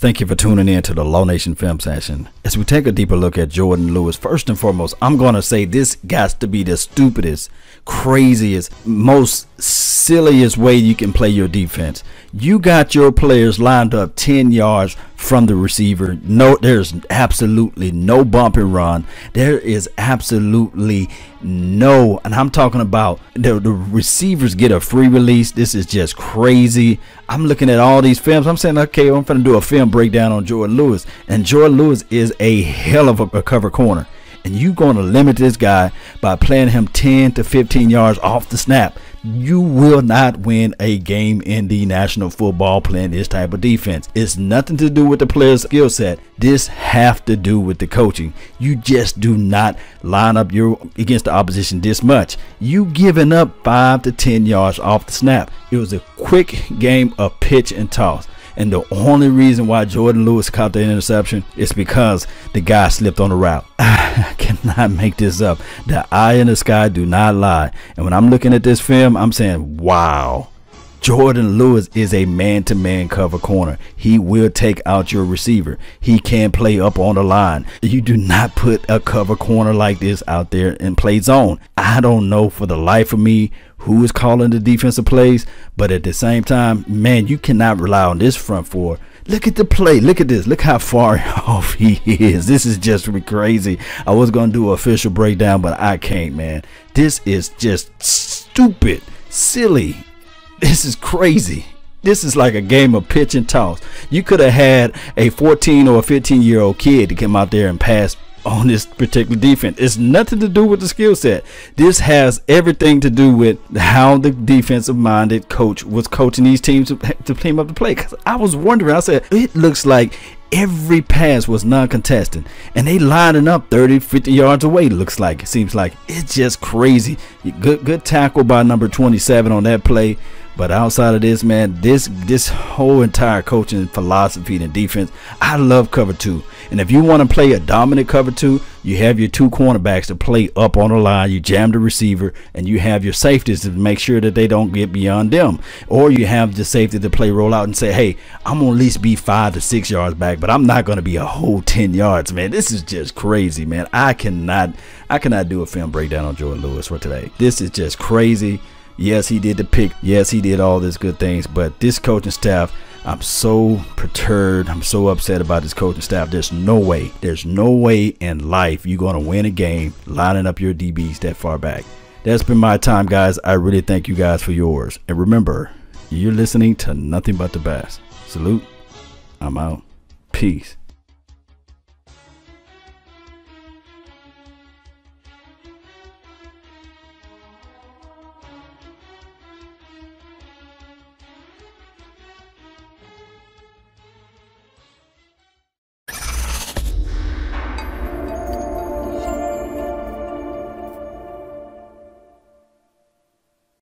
Thank you for tuning in to the Law Nation Film Session. As we take a deeper look at Jourdan Lewis, first and foremost, I'm going to say this got to be the stupidest, craziest, most silliest way you can play your defense. You got your players lined up 10 yards from the receiver. No, there's absolutely no bump and run. There is absolutely no, and I'm talking about the receivers get a free release. This is just crazy. I'm looking at all these films. I'm saying, okay, I'm going to do a film breakdown on Jourdan Lewis, and Jourdan Lewis is a hell of a cover corner, and you're going to limit this guy by playing him 10 to 15 yards off the snap. You will not win a game in the National Football playing this type of defense. It's nothing to do with the player's skill set. This have to do with the coaching. You just do not line up your against the opposition this much. You giving up 5 to 10 yards off the snap. It was a quick game of pitch and toss. And the only reason why Jourdan Lewis caught the interception is because the guy slipped on the route. I cannot make this up. The eye in the sky do not lie. And when I'm looking at this film, I'm saying, wow, Jourdan Lewis is a man-to-man cover corner. He will take out your receiver. He can play up on the line. You do not put a cover corner like this out there and play zone. I don't know for the life of me who is calling the defensive plays, but at the same time, man, you cannot rely on this front four. Look at the play. Look at this. Look how far off he is. This is just crazy. I was going to do an official breakdown, but I can't, man. This is just stupid, silly. This is crazy. This is like a game of pitch and toss. You could have had a 14 or a 15-year-old kid to come out there and pass on this particular defense. It's nothing to do with the skill set. This has everything to do with how the defensive minded coach was coaching these teams to team up to play. Because I was wondering, I said, it looks like every pass was non-contested and they lining up 30-50 yards away. Looks like, it seems like, it's just crazy. Good tackle by number 27 on that play. But outside of this, man, this whole entire coaching philosophy and defense, I love cover two. And if you want to play a dominant cover two, you have your two cornerbacks to play up on the line. You jam the receiver, and you have your safeties to make sure that they don't get beyond them. Or you have the safety to play roll out and say, hey, I'm going to at least be 5 to 6 yards back, but I'm not going to be a whole 10 yards, man. This is just crazy, man. I cannot do a film breakdown on Jourdan Lewis for today. This is just crazy. Yes, he did the pick. Yes, he did all these good things. But this coaching staff, I'm so perturbed. I'm so upset about this coaching staff. There's no way. There's no way in life you're going to win a game lining up your DBs that far back. That's been my time, guys. I really thank you guys for yours. And remember, you're listening to nothing but the best. Salute. I'm out. Peace.